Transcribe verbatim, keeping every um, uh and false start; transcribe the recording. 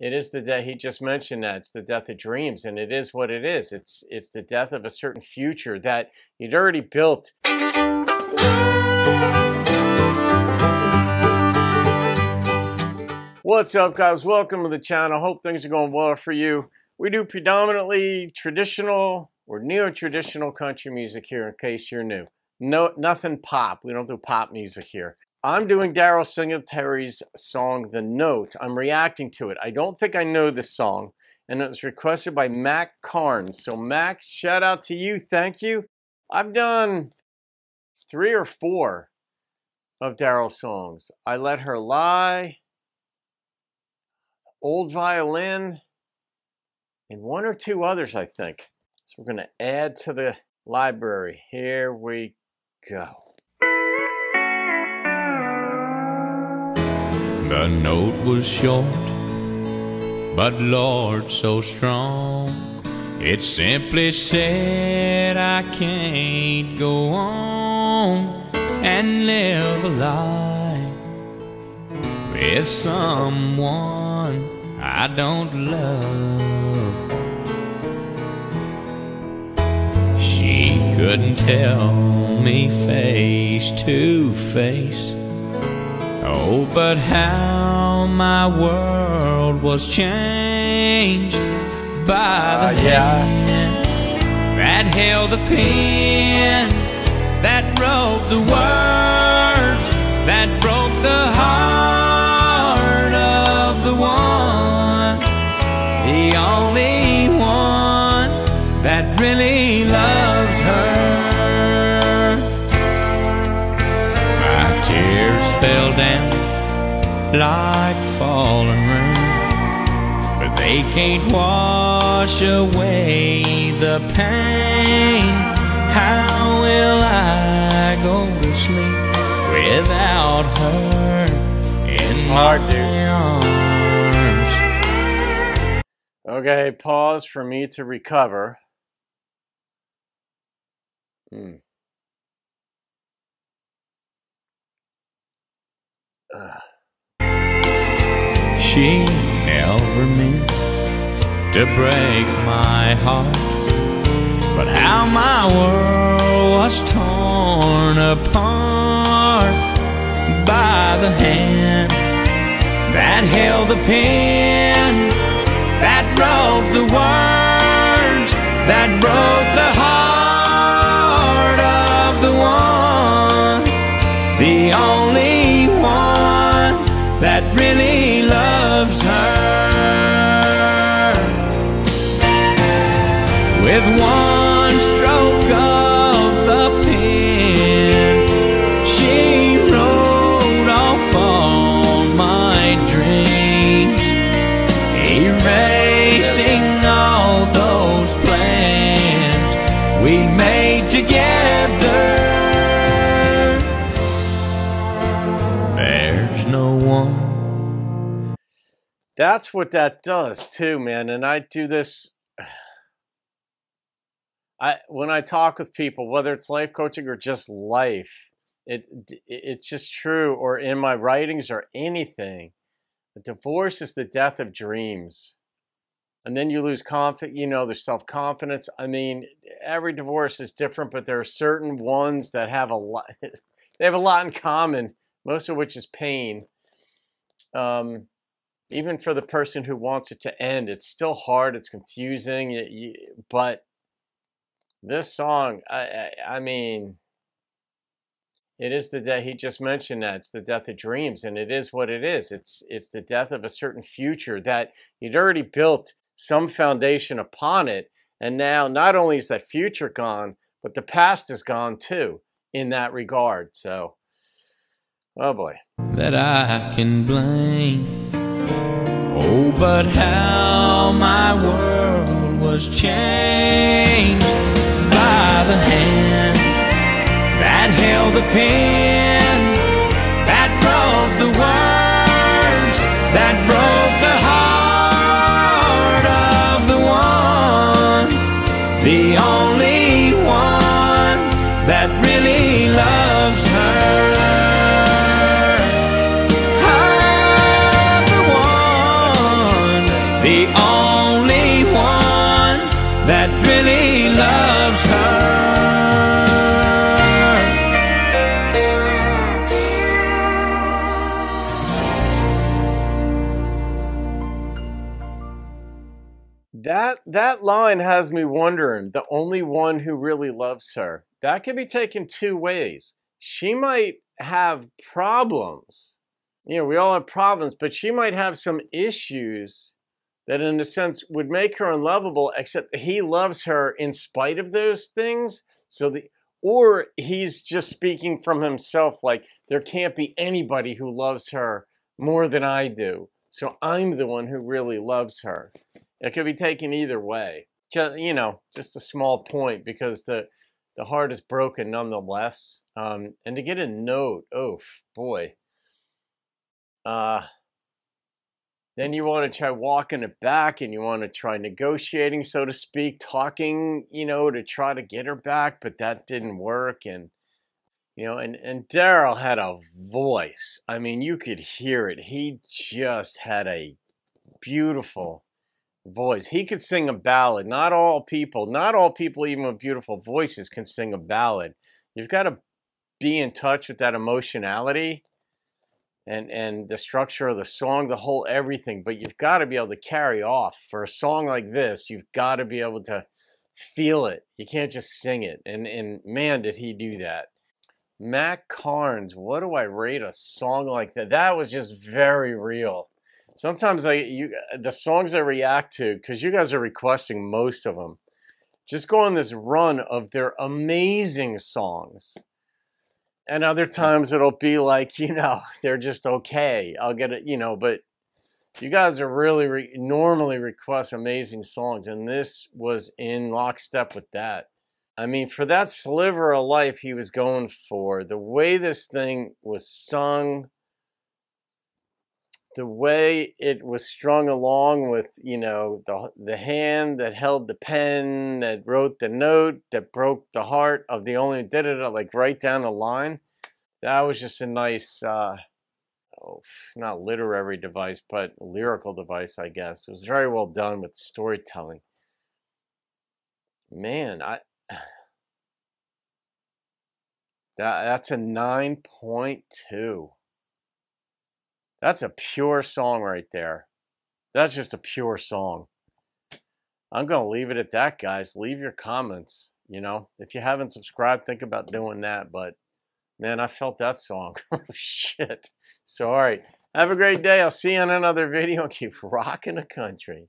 It is the death, he just mentioned that, it's the death of dreams, and it is what it is. It's, it's the death of a certain future that you'd already built. What's up, guys? Welcome to the channel. Hope things are going well for you. We do predominantly traditional or neo-traditional country music here, in case you're new. No, nothing pop. We don't do pop music here. I'm doing Daryle Singletary's song, The Note. I'm reacting to it. I don't think I know this song, and it was requested by Mac Carnes. So Mac, shout out to you. Thank you. I've done three or four of Daryle's songs. I Let Her Lie, Old Violin, and one or two others, I think. So we're going to add to the library. Here we go. The note was short, but Lord, so strong. It simply said, I can't go on and live a life with someone I don't love. She couldn't tell me face to face, oh, but how my world was changed by the uh, yeah. hand that held the pen, that wrote the words, that broke the heart of the one, the only one that really loves her. Fell down like fallen rain, but they can't wash away the pain. How will I go to sleep without her in my arms? Okay, pause for me to recover. Hmm. She never meant to break my heart, but how my world was torn apart by the hand that held the pen, that wrote the words, that broke the heart of the one, the only that really loves her. With one stroke of the pen, she wrote off all my dreams, erasing all those plans we made together. No one. That's what that does too, man. And I do this I when I talk with people, whether it's life coaching or just life, it it's just true, or in my writings or anything. A divorce is the death of dreams. And then you lose confidence, you know, there's self-confidence. I mean, every divorce is different, but there are certain ones that have a lot they have a lot in common. Most of which is pain. Um, even for the person who wants it to end, it's still hard. It's confusing. It, you, but this song, I, I, I mean, it is the death. He just mentioned that it's the death of dreams, and it is what it is. It's it's the death of a certain future that you'd already built some foundation upon it, and now not only is that future gone, but the past is gone too. In that regard, so. Oh boy. That I can blame. Oh, but how my world was changed by the hand that held the pen, that wrote the words, that broke the heart of the one, the only one that really loves her. the only one that really loves her. That, that line has me wondering, the only one who really loves her. That could be taken two ways. She might have problems. You know, we all have problems, but she might have some issues that in a sense would make her unlovable, except he loves her in spite of those things. So the, or he's just speaking from himself, like there can't be anybody who loves her more than I do. So I'm the one who really loves her. It could be taken either way. Just, you know, just a small point because the The heart is broken nonetheless. Um, and to get a note, oh boy. Uh, then you want to try walking it back and you want to try negotiating, so to speak, talking, you know, to try to get her back, but that didn't work. And, you know, and, and Daryle had a voice. I mean, you could hear it. He just had a beautiful voice. He could sing a ballad. Not all people, not all people even with beautiful voices can sing a ballad. You've got to be in touch with that emotionality and and the structure of the song, the whole everything, but you've got to be able to carry off. For a song like this, you've got to be able to feel it. You can't just sing it. And and man, did he do that. Mac Carnes, what do I rate a song like that? That was just very real. Sometimes I, you, the songs I react to, because you guys are requesting most of them, just go on this run of their amazing songs. And other times it'll be like, you know, they're just okay. I'll get it, you know, but you guys are really re normally request amazing songs. And this was in lockstep with that. I mean, for that sliver of life he was going for, the way this thing was sung, the way it was strung along with, you know, the, the hand that held the pen, that wrote the note, that broke the heart of the only, did it like right down the line. That was just a nice, uh, oh, not literary device, but lyrical device, I guess. It was very well done with the storytelling. Man, I, that, that's a nine point two. That's a pure song right there. That's just a pure song. I'm going to leave it at that, guys. Leave your comments. You know, if you haven't subscribed, think about doing that. But, man, I felt that song. Shit. So, all right. Have a great day. I'll see you on another video. Keep rocking the country.